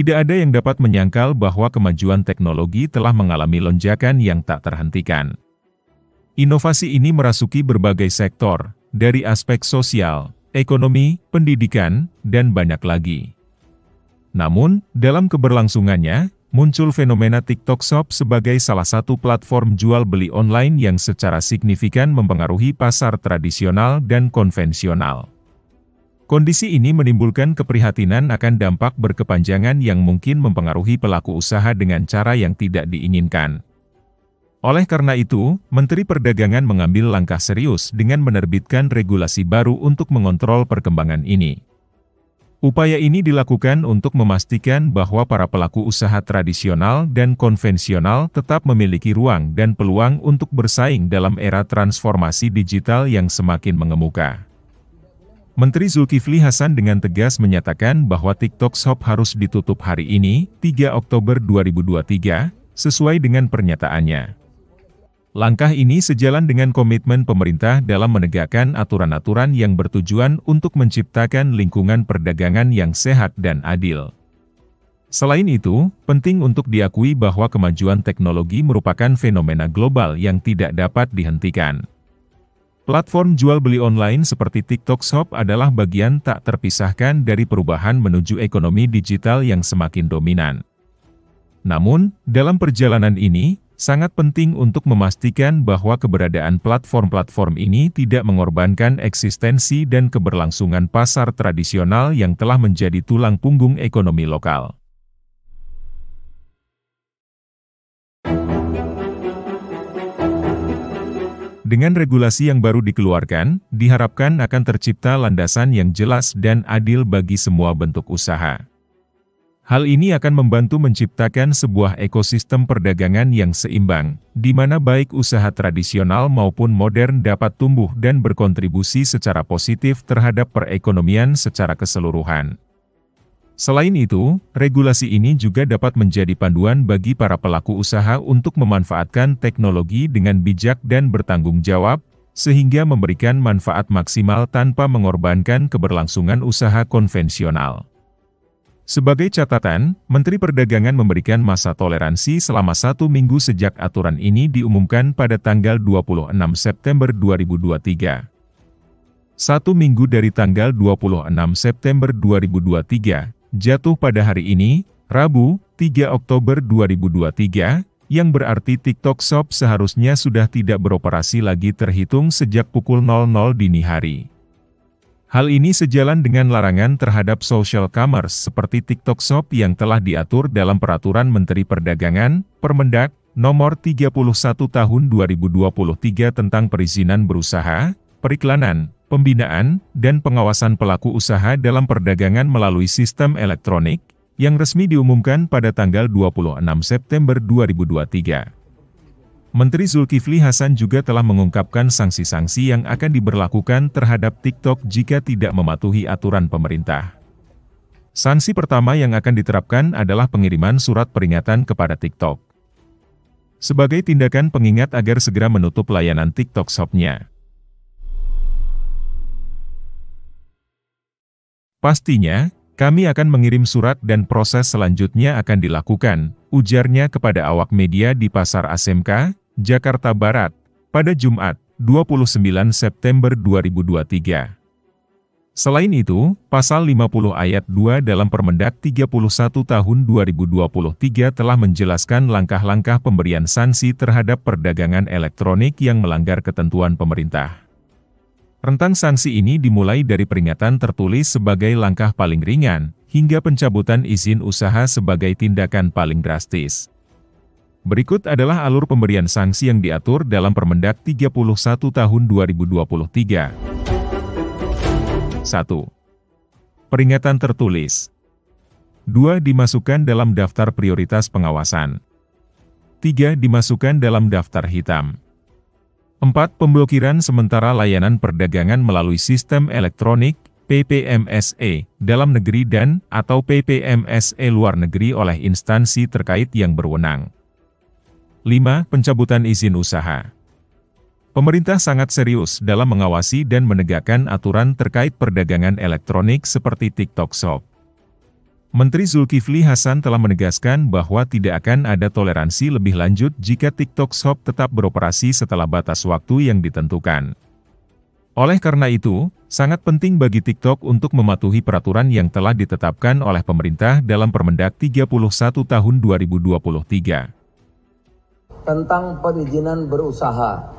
Tidak ada yang dapat menyangkal bahwa kemajuan teknologi telah mengalami lonjakan yang tak terhentikan. Inovasi ini merasuki berbagai sektor, dari aspek sosial, ekonomi, pendidikan, dan banyak lagi. Namun, dalam keberlangsungannya, muncul fenomena TikTok Shop sebagai salah satu platform jual-beli online yang secara signifikan mempengaruhi pasar tradisional dan konvensional. Kondisi ini menimbulkan keprihatinan akan dampak berkepanjangan yang mungkin mempengaruhi pelaku usaha dengan cara yang tidak diinginkan. Oleh karena itu, Menteri Perdagangan mengambil langkah serius dengan menerbitkan regulasi baru untuk mengontrol perkembangan ini. Upaya ini dilakukan untuk memastikan bahwa para pelaku usaha tradisional dan konvensional tetap memiliki ruang dan peluang untuk bersaing dalam era transformasi digital yang semakin mengemuka. Menteri Zulkifli Hasan dengan tegas menyatakan bahwa TikTok Shop harus ditutup hari ini, 3 Oktober 2023, sesuai dengan pernyataannya. Langkah ini sejalan dengan komitmen pemerintah dalam menegakkan aturan-aturan yang bertujuan untuk menciptakan lingkungan perdagangan yang sehat dan adil. Selain itu, penting untuk diakui bahwa kemajuan teknologi merupakan fenomena global yang tidak dapat dihentikan. Platform jual-beli online seperti TikTok Shop adalah bagian tak terpisahkan dari perubahan menuju ekonomi digital yang semakin dominan. Namun, dalam perjalanan ini, sangat penting untuk memastikan bahwa keberadaan platform-platform ini tidak mengorbankan eksistensi dan keberlangsungan pasar tradisional yang telah menjadi tulang punggung ekonomi lokal. Dengan regulasi yang baru dikeluarkan, diharapkan akan tercipta landasan yang jelas dan adil bagi semua bentuk usaha. Hal ini akan membantu menciptakan sebuah ekosistem perdagangan yang seimbang, di mana baik usaha tradisional maupun modern dapat tumbuh dan berkontribusi secara positif terhadap perekonomian secara keseluruhan. Selain itu, regulasi ini juga dapat menjadi panduan bagi para pelaku usaha untuk memanfaatkan teknologi dengan bijak dan bertanggung jawab, sehingga memberikan manfaat maksimal tanpa mengorbankan keberlangsungan usaha konvensional. Sebagai catatan, Menteri Perdagangan memberikan masa toleransi selama 1 minggu sejak aturan ini diumumkan pada tanggal 26 September 2023. 1 minggu dari tanggal 26 September 2023, jatuh pada hari ini, Rabu, 3 Oktober 2023, yang berarti TikTok Shop seharusnya sudah tidak beroperasi lagi terhitung sejak pukul 00 dini hari. Hal ini sejalan dengan larangan terhadap social commerce seperti TikTok Shop yang telah diatur dalam Peraturan Menteri Perdagangan, Permendag, Nomor 31 Tahun 2023 tentang perizinan berusaha, periklanan, pembinaan, dan pengawasan pelaku usaha dalam perdagangan melalui sistem elektronik, yang resmi diumumkan pada tanggal 26 September 2023. Menteri Zulkifli Hasan juga telah mengungkapkan sanksi-sanksi yang akan diberlakukan terhadap TikTok jika tidak mematuhi aturan pemerintah. Sanksi pertama yang akan diterapkan adalah pengiriman surat peringatan kepada TikTok, sebagai tindakan pengingat agar segera menutup layanan TikTok Shop-nya. Pastinya, kami akan mengirim surat dan proses selanjutnya akan dilakukan, ujarnya kepada awak media di Pasar ASMK, Jakarta Barat, pada Jumat, 29 September 2023. Selain itu, Pasal 50 Ayat 2 dalam Permendag 31 Tahun 2023 telah menjelaskan langkah-langkah pemberian sanksi terhadap perdagangan elektronik yang melanggar ketentuan pemerintah. Rentang sanksi ini dimulai dari peringatan tertulis sebagai langkah paling ringan, hingga pencabutan izin usaha sebagai tindakan paling drastis. Berikut adalah alur pemberian sanksi yang diatur dalam Permendag 31 Tahun 2023. 1. Peringatan tertulis. 2. Dimasukkan dalam daftar prioritas pengawasan. 3. Dimasukkan dalam daftar hitam. 4. Pemblokiran sementara layanan perdagangan melalui sistem elektronik, PPMSE, dalam negeri dan atau PPMSE luar negeri oleh instansi terkait yang berwenang. 5. Pencabutan izin usaha. Pemerintah sangat serius dalam mengawasi dan menegakkan aturan terkait perdagangan elektronik seperti TikTok Shop. Menteri Zulkifli Hasan telah menegaskan bahwa tidak akan ada toleransi lebih lanjut jika TikTok Shop tetap beroperasi setelah batas waktu yang ditentukan. Oleh karena itu, sangat penting bagi TikTok untuk mematuhi peraturan yang telah ditetapkan oleh pemerintah dalam Permendag 31 tahun 2023. Tentang perizinan berusaha,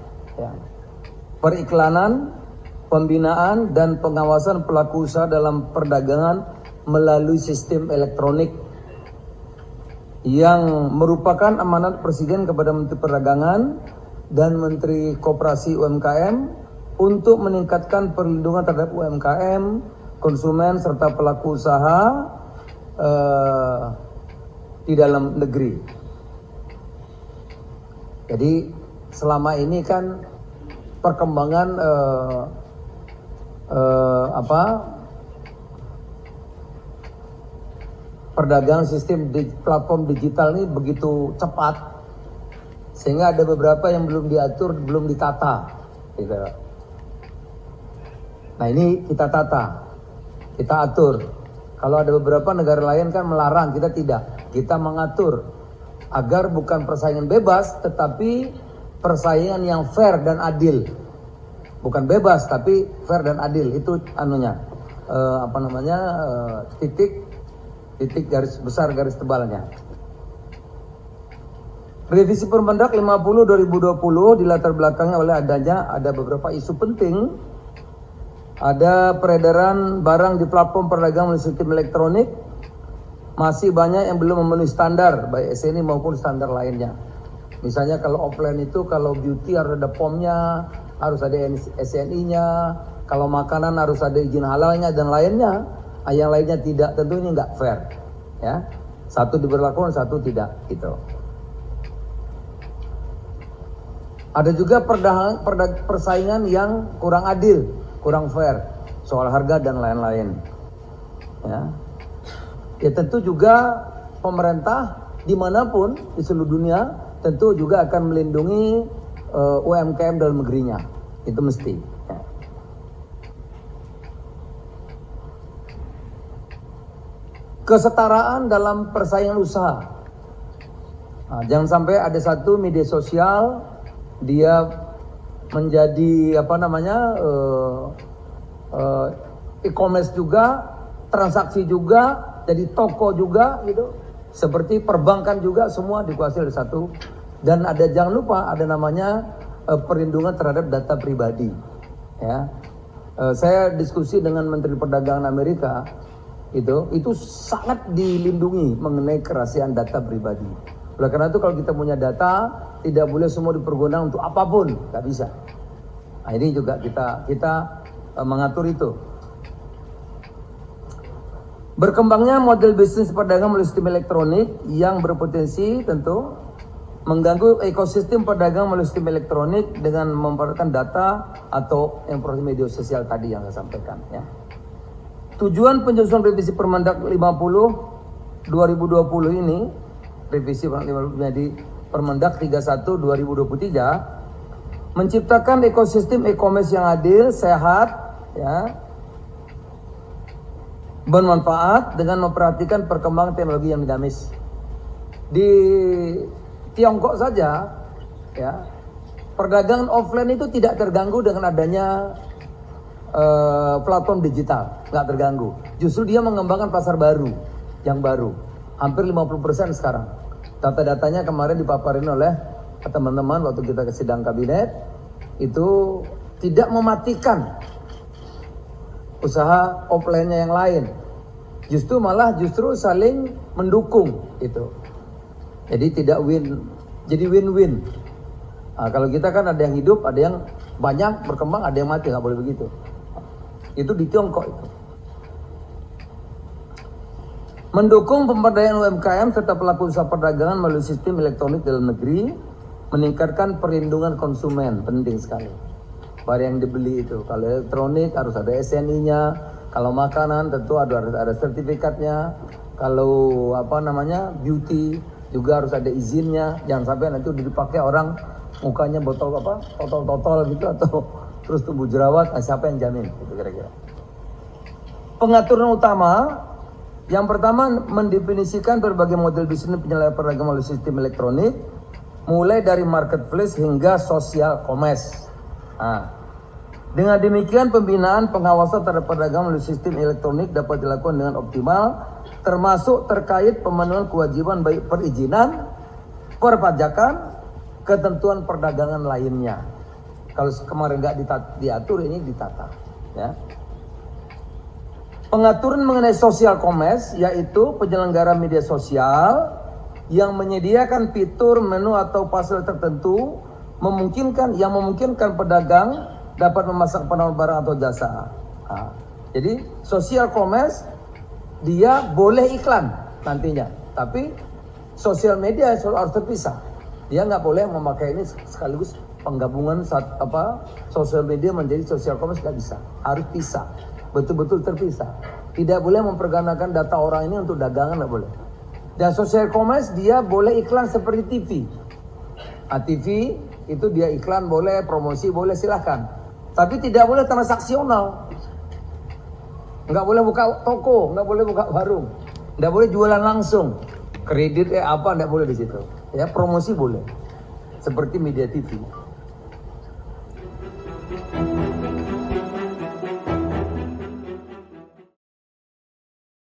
periklanan, pembinaan, dan pengawasan pelaku usaha dalam perdagangan melalui sistem elektronik yang merupakan amanat Presiden kepada Menteri Perdagangan dan Menteri Koperasi UMKM untuk meningkatkan perlindungan terhadap UMKM, konsumen, serta pelaku usaha di dalam negeri. Jadi selama ini kan perkembangan perdagangan sistem di platform digital ini begitu cepat sehingga ada beberapa yang belum diatur, belum ditata gitu. Nah ini kita tata, kita atur. Kalau ada beberapa negara lain kan melarang, kita tidak, kita mengatur agar bukan persaingan bebas tetapi persaingan yang fair dan adil. Bukan bebas tapi fair dan adil, itu anunya titik garis besar garis tebalnya. Revisi Permendag 50/2020 dilatar belakangnya oleh adanya beberapa isu penting. Ada peredaran barang di platform perdagangan melalui sistem elektronik, masih banyak yang belum memenuhi standar baik SNI maupun standar lainnya. Misalnya kalau offline itu kalau beauty harus ada POM-nya, harus ada SNI-nya, kalau makanan harus ada izin halalnya dan lainnya. Yang lainnya tidak, tentunya nggak fair, ya. Satu diberlakukan, satu tidak, gitu. Ada juga persaingan yang kurang adil, kurang fair, soal harga dan lain-lain, ya. Ya tentu juga pemerintah dimanapun di seluruh dunia tentu juga akan melindungi UMKM dalam negerinya, itu mesti. Ya. Kesetaraan dalam persaingan usaha. Nah, jangan sampai ada satu media sosial dia menjadi e-commerce juga, transaksi juga, jadi toko juga gitu. Seperti perbankan juga semua dikuasai oleh satu. Dan ada, jangan lupa ada namanya perlindungan terhadap data pribadi. Ya, saya diskusi dengan Menteri Perdagangan Amerika. Itu sangat dilindungi mengenai kerahasiaan data pribadi. Oleh karena itu kalau kita punya data tidak boleh semua dipergunakan untuk apapun, nggak bisa. Nah, ini juga kita mengatur itu. Berkembangnya model bisnis perdagangan melalui sistem elektronik yang berpotensi tentu mengganggu ekosistem perdagangan melalui sistem elektronik dengan memperolehkan data atau yang proses media sosial tadi yang saya sampaikan, ya. Tujuan penyusunan revisi Permendag 50/2020 ini, revisi menjadi Permendag 31/2023, menciptakan ekosistem e-commerce yang adil, sehat, ya, bermanfaat dengan memperhatikan perkembangan teknologi yang dinamis. Di Tiongkok saja, ya, perdagangan offline itu tidak terganggu dengan adanya platform digital, nggak terganggu. Justru dia mengembangkan pasar baru, yang baru, hampir 50% sekarang. Data-datanya kemarin dipaparin oleh teman-teman waktu kita ke sidang kabinet, itu tidak mematikan usaha offline-nya yang lain. Justru malah saling mendukung itu. Jadi tidak win-win. Nah, kalau kita kan ada yang hidup, ada yang banyak berkembang, ada yang mati, nggak boleh begitu. Itu di Tiongkok itu. Mendukung pemberdayaan UMKM serta pelaku usaha perdagangan melalui sistem elektronik dalam negeri, meningkatkan perlindungan konsumen, penting sekali. Barang yang dibeli itu, kalau elektronik harus ada SNI-nya, kalau makanan tentu harus ada sertifikatnya, kalau beauty juga harus ada izinnya, jangan sampai nanti dipakai orang mukanya botol totol gitu atau terus tumbuh jerawat, siapa yang jamin, gitu kira-kira. Pengaturan utama Yang pertama, mendefinisikan berbagai model bisnis penyelesaian perdagangan melalui sistem elektronik, mulai dari marketplace hingga social commerce. Nah, dengan demikian pembinaan pengawasan terhadap perdagangan melalui sistem elektronik dapat dilakukan dengan optimal, termasuk terkait pemenuhan kewajiban baik perizinan, perpajakan, ketentuan perdagangan lainnya. Kalau kemarin nggak diatur, ini ditata. Ya. Pengaturan mengenai social commerce, yaitu penyelenggara media sosial yang menyediakan fitur menu atau pasal tertentu yang memungkinkan pedagang dapat memasang penawaran barang atau jasa. Nah, jadi social commerce dia boleh iklan nantinya, tapi social media harus terpisah. Dia nggak boleh memakai ini sekaligus penggabungan social media menjadi social commerce, nggak bisa, harus pisah. Betul-betul terpisah. Tidak boleh mempergunakan data orang ini untuk dagangan, nggak boleh. Dan social commerce dia boleh iklan seperti TV. Nah, TV itu dia iklan boleh, promosi boleh, silahkan. Tapi tidak boleh transaksional. Nggak boleh buka toko, nggak boleh buka warung, nggak boleh jualan langsung. Kredit nggak boleh di situ. Ya, promosi boleh. Seperti media TV.